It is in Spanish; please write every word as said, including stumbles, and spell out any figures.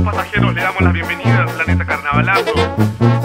Pasajeros, le damos la bienvenida al planeta carnavalazo.